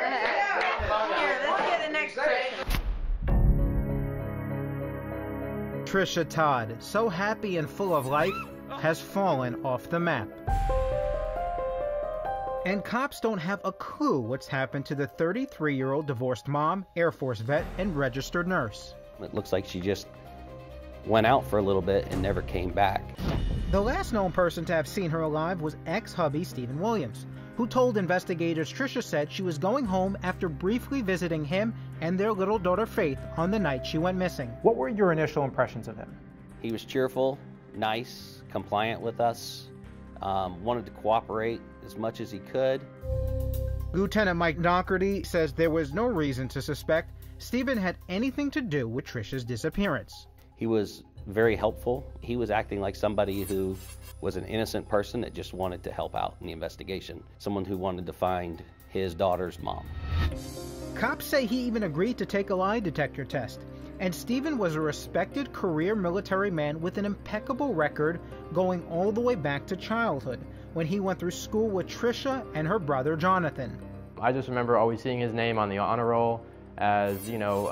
Here, let's get the next person. Tricia Todd, so happy and full of life, has fallen off the map. And cops don't have a clue what's happened to the 33-year-old divorced mom, Air Force vet, and registered nurse. It looks like she just went out for a little bit and never came back. The last known person to have seen her alive was ex-hubby Steven Williams, who told investigators Tricia said she was going home after briefly visiting him and their little daughter Faith on the night she went missing. What were your initial impressions of him? He was cheerful, nice, compliant with us, wanted to cooperate as much as he could. Lieutenant Mike Dougherty says there was no reason to suspect Steven had anything to do with Tricia's disappearance. He was very helpful. He was acting like somebody who was an innocent person that just wanted to help out in the investigation, someone who wanted to find his daughter's mom. Cops say he even agreed to take a lie detector test, and Steven was a respected career military man with an impeccable record going all the way back to childhood when he went through school with Tricia and her brother Jonathan. I just remember always seeing his name on the honor roll as, you know,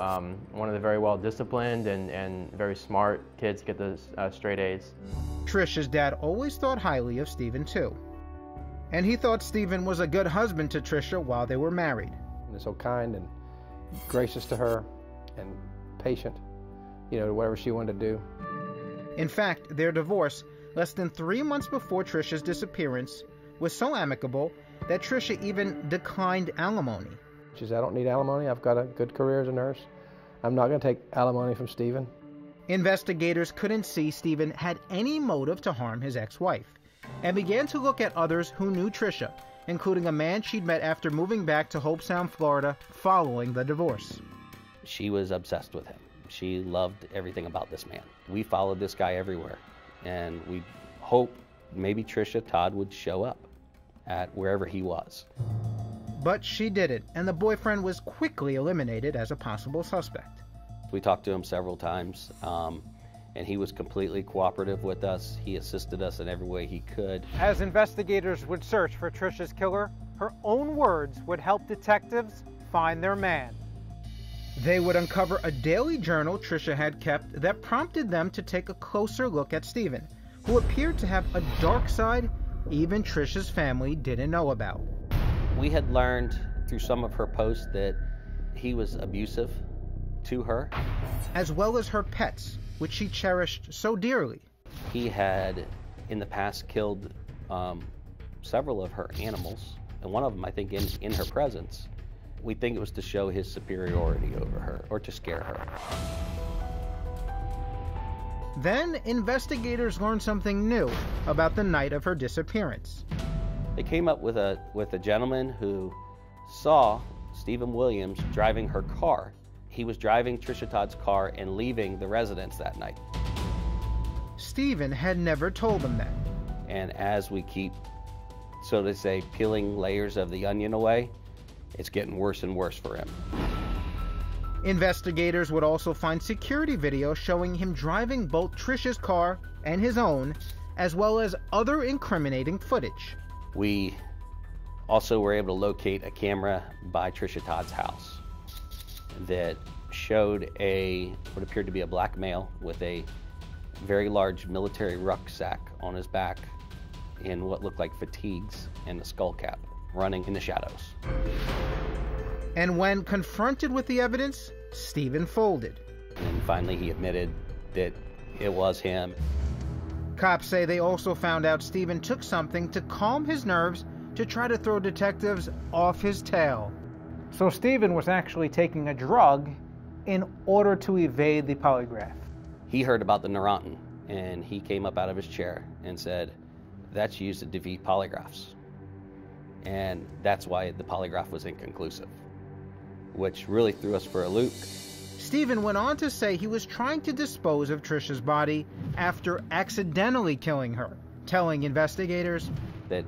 one of the very well-disciplined and very smart kids get the straight A's. Tricia's dad always thought highly of Steven, too. And he thought Steven was a good husband to Tricia while they were married. He was so kind and gracious to her and patient, you know, to whatever she wanted to do. In fact, their divorce, less than 3 months before Tricia's disappearance, was so amicable that Tricia even declined alimony. She said, I don't need alimony. I've got a good career as a nurse. I'm not going to take alimony from Steven. Investigators couldn't see Steven had any motive to harm his ex-wife and began to look at others who knew Tricia, including a man she'd met after moving back to Hope Sound, Florida, following the divorce. She was obsessed with him. She loved everything about this man. We followed this guy everywhere, and we hoped maybe Tricia Todd would show up at wherever he was. But she didn't, and the boyfriend was quickly eliminated as a possible suspect. We talked to him several times, and he was completely cooperative with us. He assisted us in every way he could. As investigators would search for Tricia's killer, her own words would help detectives find their man. They would uncover a daily journal Tricia had kept that prompted them to take a closer look at Steven, who appeared to have a dark side even Tricia's family didn't know about. We had learned through some of her posts that he was abusive to her, as well as her pets, which she cherished so dearly. He had, in the past, killed several of her animals, and one of them, I think, in her presence. We think it was to show his superiority over her, or to scare her. Then, investigators learned something new about the night of her disappearance. They came up with a gentleman who saw Steven Williams driving her car. He was driving Tricia Todd's car and leaving the residence that night. Steven had never told them that. And as we keep, so to say, peeling layers of the onion away, it's getting worse and worse for him. Investigators would also find security video showing him driving both Tricia's car and his own, as well as other incriminating footage. We also were able to locate a camera by Tricia Todd's house that showed what appeared to be a black male with a very large military rucksack on his back in what looked like fatigues and a skull cap, running in the shadows. And when confronted with the evidence, Steven folded. And finally he admitted that it was him. Cops say they also found out Steven took something to calm his nerves to try to throw detectives off his tail. So Steven was actually taking a drug in order to evade the polygraph. He heard about the Neurontin, and he came up out of his chair and said, that's used to defeat polygraphs. And that's why the polygraph was inconclusive, which really threw us for a loop. Steven went on to say he was trying to dispose of Tricia's body after accidentally killing her, telling investigators that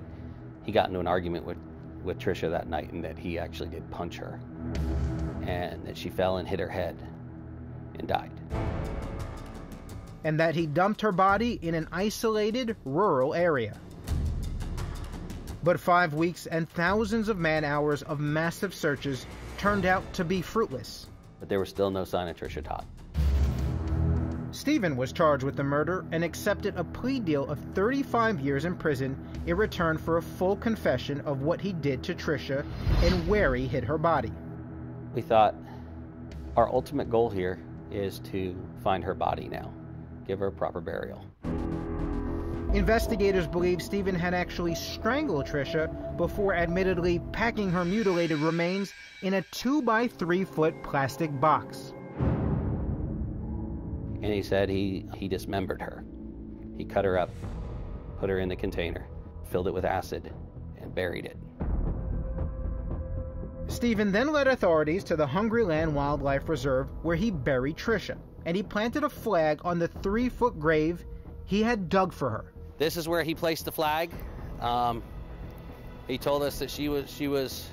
he got into an argument with Tricia that night and that he actually did punch her and that she fell and hit her head and died. And that he dumped her body in an isolated rural area. But 5 weeks and thousands of man-hours of massive searches turned out to be fruitless. But there was still no sign of Tricia Todd. Steven was charged with the murder and accepted a plea deal of 35 years in prison in return for a full confession of what he did to Tricia and where he hid her body. We thought our ultimate goal here is to find her body now, give her a proper burial. Investigators believe Steven had actually strangled Tricia before admittedly packing her mutilated remains in a 2-by-3-foot plastic box. And he said he dismembered her. He cut her up, put her in the container, filled it with acid, and buried it. Steven then led authorities to the Hungryland Wildlife Reserve, where he buried Tricia, and he planted a flag on the 3-foot grave he had dug for her. This is where he placed the flag. He told us that she was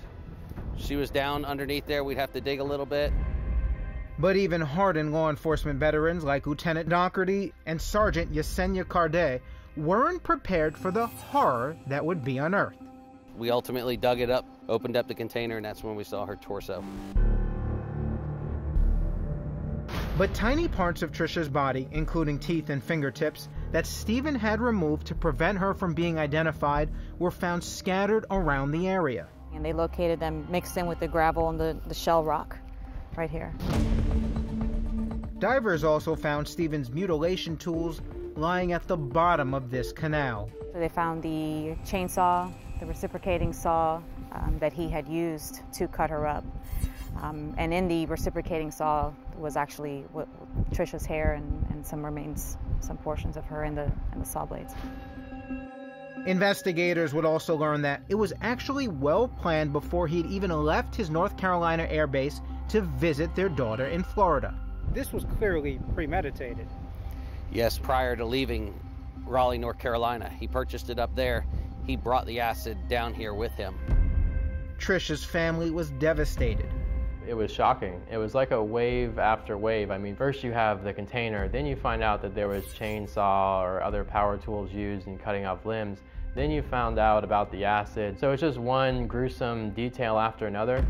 down underneath there. We'd have to dig a little bit. But even hardened law enforcement veterans like Lieutenant Dougherty and Sergeant Yesenia Carde weren't prepared for the horror that would be unearthed. We ultimately dug it up, opened up the container, and that's when we saw her torso. But tiny parts of Tricia's body, including teeth and fingertips, that Steven had removed to prevent her from being identified, were found scattered around the area. And they located them mixed in with the gravel and the shell rock right here. Divers also found Steven's mutilation tools lying at the bottom of this canal. So they found the chainsaw, the reciprocating saw that he had used to cut her up. And in the reciprocating saw was actually Tricia's hair and some remains, some portions of her in the saw blades. Investigators would also learn that it was actually well planned before he'd even left his North Carolina air base to visit their daughter in Florida. This was clearly premeditated. Yes, prior to leaving Raleigh, North Carolina, he purchased it up there. He brought the acid down here with him. Tricia's family was devastated. It was shocking. It was like a wave after wave. I mean, first you have the container, then you find out that there was chainsaw or other power tools used in cutting off limbs. Then you found out about the acid. So it's just one gruesome detail after another.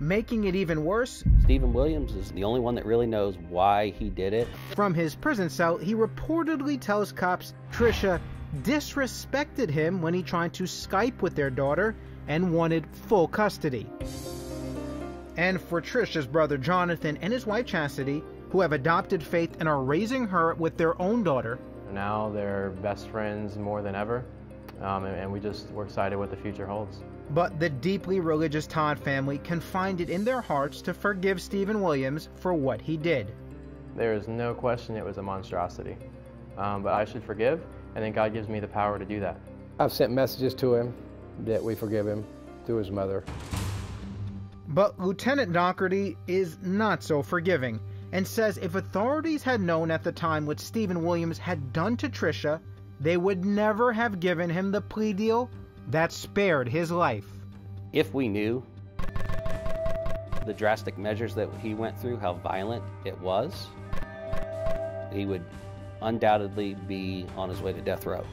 Making it even worse, Steven Williams is the only one that really knows why he did it. From his prison cell, he reportedly tells cops Tricia disrespected him when he tried to Skype with their daughter and wanted full custody. And for Tricia's brother Jonathan and his wife Chastity, who have adopted Faith and are raising her with their own daughter. Now they're best friends more than ever, and we're excited what the future holds. But the deeply religious Todd family confined it in their hearts to forgive Steven Williams for what he did. There is no question it was a monstrosity, but I should forgive, and then God gives me the power to do that. I've sent messages to him that we forgive him through his mother. But Lieutenant Dougherty is not so forgiving and says if authorities had known at the time what Steven Williams had done to Tricia, they would never have given him the plea deal that spared his life. If we knew the drastic measures that he went through, how violent it was, he would undoubtedly be on his way to death row.